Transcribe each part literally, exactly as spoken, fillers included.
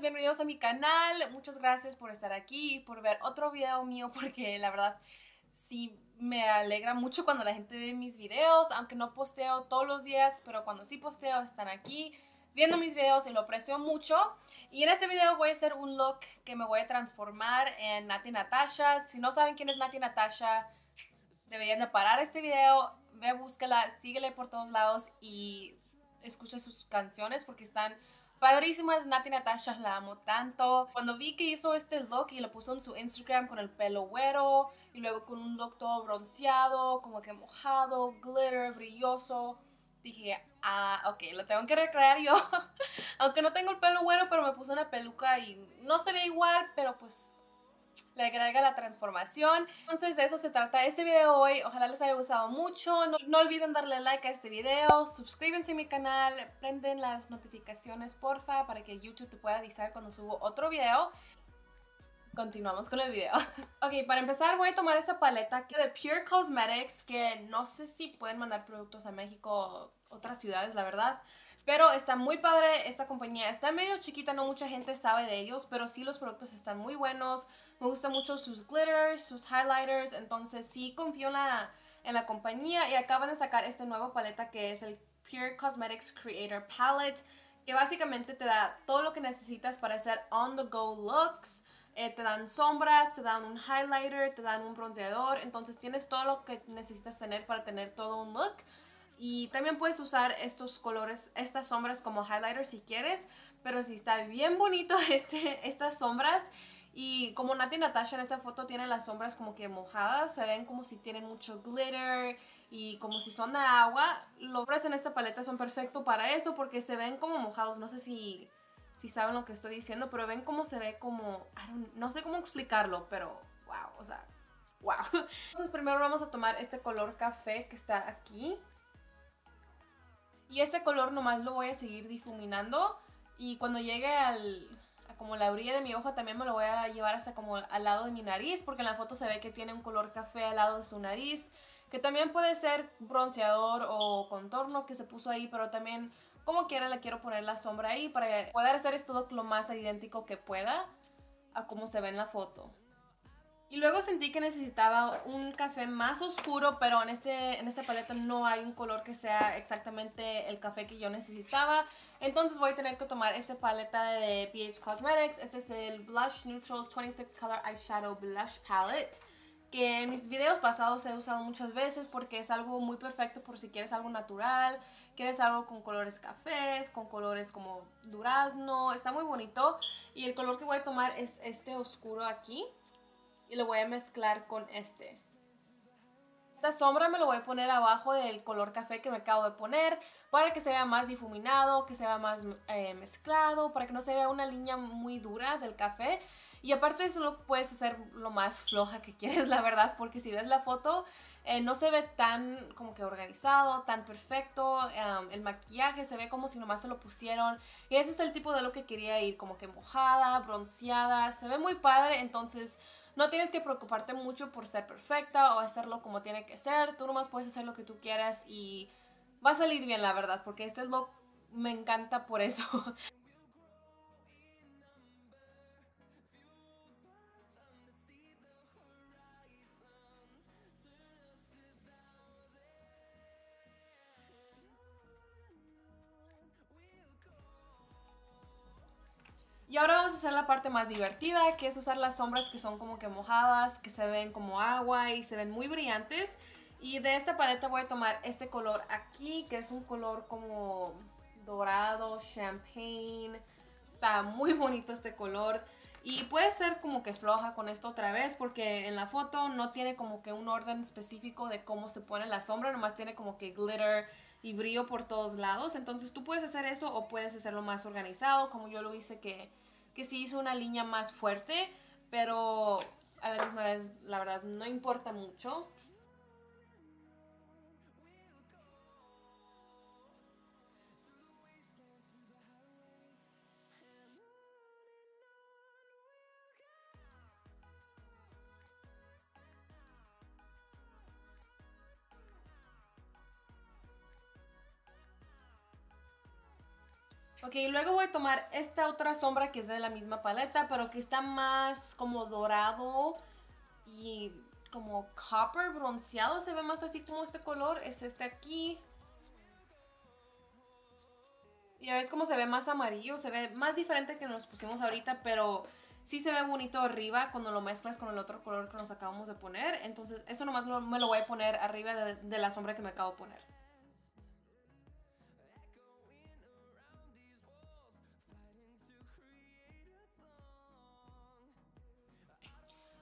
Bienvenidos a mi canal, muchas gracias por estar aquí y por ver otro video mío, porque la verdad sí me alegra mucho cuando la gente ve mis videos, aunque no posteo todos los días, pero cuando sí posteo están aquí viendo mis videos y lo aprecio mucho. Y en este video voy a hacer un look que me voy a transformar en Natti Natasha. Si no saben quién es Natti Natasha, deberían de parar este video, ve, búscala, síguele por todos lados y escucha sus canciones porque están padrísimas. Natti Natasha, la amo tanto. Cuando vi que hizo este look y lo puso en su Instagram con el pelo güero y luego con un look todo bronceado, como que mojado, glitter, brilloso, dije, ah, ok, lo tengo que recrear yo. Aunque no tengo el pelo güero, pero me puse una peluca y no se ve igual, pero pues le agrega la transformación. Entonces de eso se trata este video hoy. Ojalá les haya gustado mucho. No, no olviden darle like a este video. Suscríbanse a mi canal. Prenden las notificaciones, porfa, para que YouTube te pueda avisar cuando subo otro video. Continuamos con el video. Ok, para empezar voy a tomar esta paleta de Pure Cosmetics, que no sé si pueden mandar productos a México o otras ciudades, la verdad. Pero está muy padre esta compañía, está medio chiquita, no mucha gente sabe de ellos, pero sí los productos están muy buenos. Me gustan mucho sus glitters, sus highlighters, entonces sí confío en la, en la compañía. Y acaban de sacar este nuevo paleta que es el Pure Cosmetics Creator Palette, que básicamente te da todo lo que necesitas para hacer on the go looks. Eh, te dan sombras, te dan un highlighter, te dan un bronceador, entonces tienes todo lo que necesitas tener para tener todo un look. Y también puedes usar estos colores, estas sombras como highlighter si quieres, pero sí está bien bonito este, estas sombras. Y como Natti Natasha en esta foto tiene las sombras como que mojadas, se ven como si tienen mucho glitter y como si son de agua. Los sombras en esta paleta son perfectos para eso porque se ven como mojados, no sé si, si saben lo que estoy diciendo, pero ven cómo se ve como, I don't, no sé cómo explicarlo, pero wow, o sea, wow. Entonces primero vamos a tomar este color café que está aquí. Y este color nomás lo voy a seguir difuminando y cuando llegue al, a como la orilla de mi ojo también me lo voy a llevar hasta como al lado de mi nariz, porque en la foto se ve que tiene un color café al lado de su nariz, que también puede ser bronceador o contorno que se puso ahí, pero también como quiera le quiero poner la sombra ahí para poder hacer este look lo más idéntico que pueda a como se ve en la foto. Y luego sentí que necesitaba un café más oscuro, pero en, este, en esta paleta no hay un color que sea exactamente el café que yo necesitaba. Entonces voy a tener que tomar esta paleta de B H Cosmetics. Este es el Blush Neutrals veintiséis Color Eyeshadow Blush Palette, que en mis videos pasados he usado muchas veces porque es algo muy perfecto por si quieres algo natural, quieres algo con colores cafés, con colores como durazno, está muy bonito. Y el color que voy a tomar es este oscuro aquí. Y lo voy a mezclar con este. Esta sombra me lo voy a poner abajo del color café que me acabo de poner, para que se vea más difuminado, que se vea más eh, mezclado, para que no se vea una línea muy dura del café. Y aparte eso lo puedes hacer lo más floja que quieres, la verdad, porque si ves la foto eh, no se ve tan como que organizado, tan perfecto. Um, el maquillaje se ve como si nomás se lo pusieron. Y ese es el tipo de lo que quería ir, como que mojada, bronceada, se ve muy padre. Entonces no tienes que preocuparte mucho por ser perfecta o hacerlo como tiene que ser. Tú nomás puedes hacer lo que tú quieras y va a salir bien, la verdad, porque este look me encanta por eso. Y ahora vamos a hacer la parte más divertida, que es usar las sombras que son como que mojadas, que se ven como agua y se ven muy brillantes. Y de esta paleta voy a tomar este color aquí, que es un color como dorado, champagne. Está muy bonito este color. Y puede ser como que floja con esto otra vez, porque en la foto no tiene como que un orden específico de cómo se pone la sombra, nomás tiene como que glitter y brillo por todos lados. Entonces tú puedes hacer eso o puedes hacerlo más organizado, como yo lo hice, que... que sí hizo una línea más fuerte, pero a la misma vez, la verdad, no importa mucho. Ok, luego voy a tomar esta otra sombra que es de la misma paleta, pero que está más como dorado y como copper bronceado. Se ve más así como este color. Es este aquí. Ya ves como se ve más amarillo. Se ve más diferente que nos pusimos ahorita, pero sí se ve bonito arriba cuando lo mezclas con el otro color que nos acabamos de poner. Entonces eso nomás lo, me lo voy a poner arriba de, de la sombra que me acabo de poner.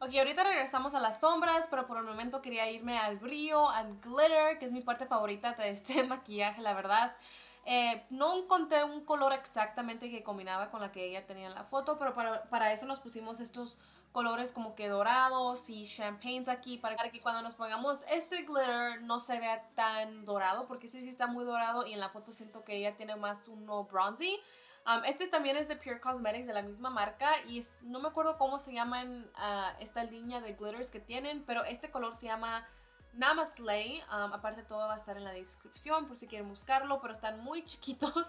Ok, ahorita regresamos a las sombras, pero por el momento quería irme al brillo, al glitter, que es mi parte favorita de este maquillaje, la verdad. Eh, no encontré un color exactamente que combinaba con la que ella tenía en la foto, pero para, para eso nos pusimos estos colores como que dorados y champagnes aquí, para que cuando nos pongamos este glitter no se vea tan dorado, porque este sí está muy dorado y en la foto siento que ella tiene más uno bronzy. Um, este también es de Pure Cosmetics, de la misma marca, y es, no me acuerdo cómo se llaman uh, esta línea de glitters que tienen, pero este color se llama Namaslay. Um, aparte todo va a estar en la descripción por si quieren buscarlo, pero están muy chiquitos,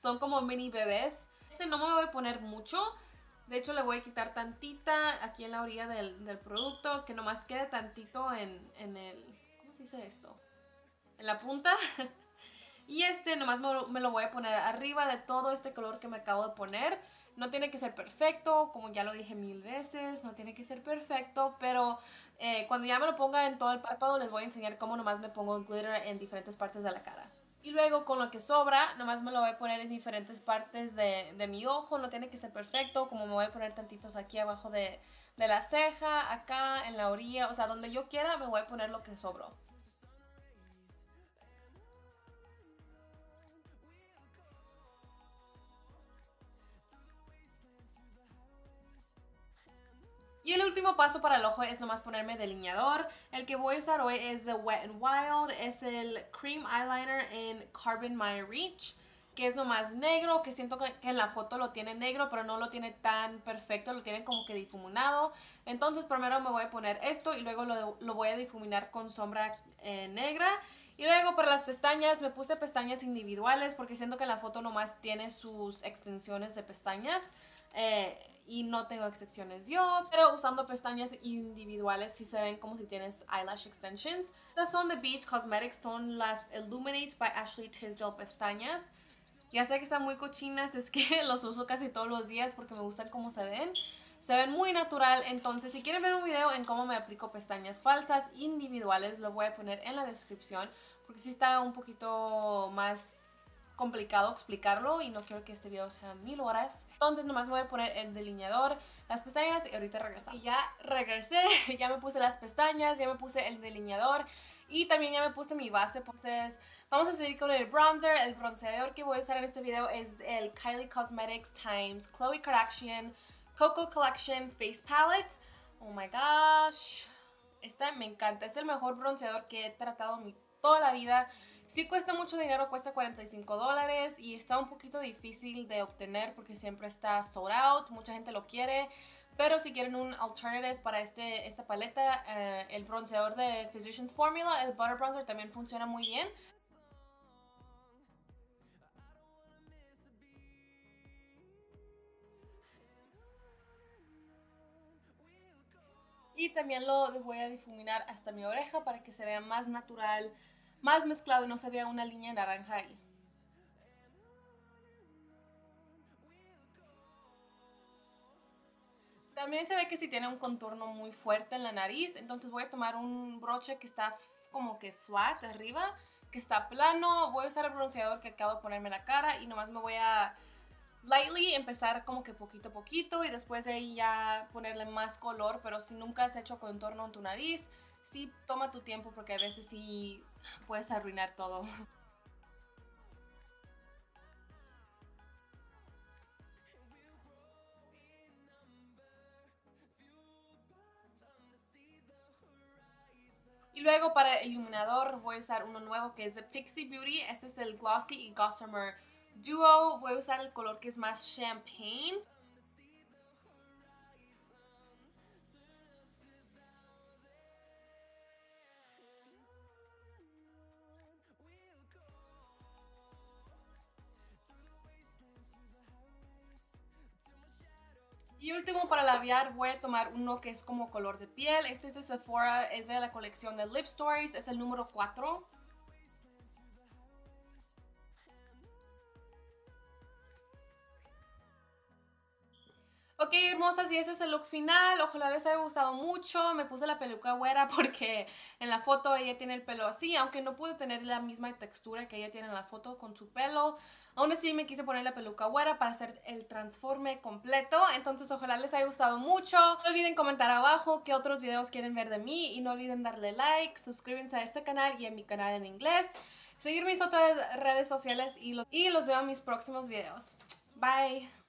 son como mini bebés. Este no me voy a poner mucho, de hecho le voy a quitar tantita aquí en la orilla del, del producto, que nomás quede tantito en, en el, ¿cómo se dice esto? En la punta. Y este nomás me lo voy a poner arriba de todo este color que me acabo de poner. No tiene que ser perfecto, como ya lo dije mil veces, no tiene que ser perfecto. Pero eh, cuando ya me lo ponga en todo el párpado les voy a enseñar cómo nomás me pongo el glitter en diferentes partes de la cara. Y luego con lo que sobra, nomás me lo voy a poner en diferentes partes de, de mi ojo. No tiene que ser perfecto, como me voy a poner tantitos aquí abajo de, de la ceja, acá, en la orilla. O sea, donde yo quiera me voy a poner lo que sobró. Y el último paso para el ojo es nomás ponerme delineador. El que voy a usar hoy es de Wet n Wild. Es el Cream Eyeliner en Carbon My Reach, que es nomás negro, que siento que en la foto lo tiene negro, pero no lo tiene tan perfecto, lo tiene como que difuminado. Entonces primero me voy a poner esto y luego lo, lo voy a difuminar con sombra eh, negra. Y luego para las pestañas, me puse pestañas individuales porque siento que en la foto nomás tiene sus extensiones de pestañas. Eh, y no tengo extensiones yo, pero usando pestañas individuales sí se ven como si tienes eyelash extensions. Estas son de Beach Cosmetics, son las Illuminate by Ashley Tisdell pestañas. Ya sé que están muy cochinas, es que los uso casi todos los días porque me gustan cómo se ven. Se ven muy natural, entonces si quieren ver un video en cómo me aplico pestañas falsas individuales, lo voy a poner en la descripción, porque sí está un poquito más complicado explicarlo y no quiero que este video sea mil horas. Entonces nomás me voy a poner el delineador, las pestañas y ahorita regresamos. Y ya regresé, ya me puse las pestañas, ya me puse el delineador y también ya me puse mi base. Entonces vamos a seguir con el bronzer. El bronceador que voy a usar en este video es el Kylie Cosmetics Times Chloe Correction Cocoa Collection Face Palette. Oh my gosh, esta me encanta, es el mejor bronceador que he tratado en mi toda la vida. Sí cuesta mucho dinero, cuesta cuarenta y cinco dólares y está un poquito difícil de obtener porque siempre está sold out, mucha gente lo quiere, pero si quieren un alternative para este, esta paleta, eh, el bronceador de Physicians Formula, el Butter Bronzer, también funciona muy bien. Y también lo voy a difuminar hasta mi oreja para que se vea más natural, más mezclado y no se vea una línea naranja ahí. También se ve que si tiene un contorno muy fuerte en la nariz, entonces voy a tomar un broche que está como que flat arriba, que está plano. Voy a usar el bronceador que acabo de ponerme en la cara y nomás me voy a lightly empezar como que poquito a poquito y después de ahí ya ponerle más color. Pero si nunca has hecho contorno en tu nariz, sí toma tu tiempo porque a veces sí puedes arruinar todo. Y luego para el iluminador voy a usar uno nuevo que es de Pixi Beauty. Este es el Glowy y Gossamer Duo. Voy a usar el color que es más champagne. Y último, para labiar voy a tomar uno que es como color de piel. Este es de Sephora, es de la colección de Lip Stories, es el número cuatro. Ok, hermosas, y ese es el look final. Ojalá les haya gustado mucho. Me puse la peluca güera porque en la foto ella tiene el pelo así, aunque no pude tener la misma textura que ella tiene en la foto con su pelo. Aún así me quise poner la peluca güera para hacer el transforme completo. Entonces ojalá les haya gustado mucho. No olviden comentar abajo qué otros videos quieren ver de mí. Y no olviden darle like, suscríbanse a este canal y a mi canal en inglés. Seguir mis otras redes sociales y los, y los veo en mis próximos videos. Bye.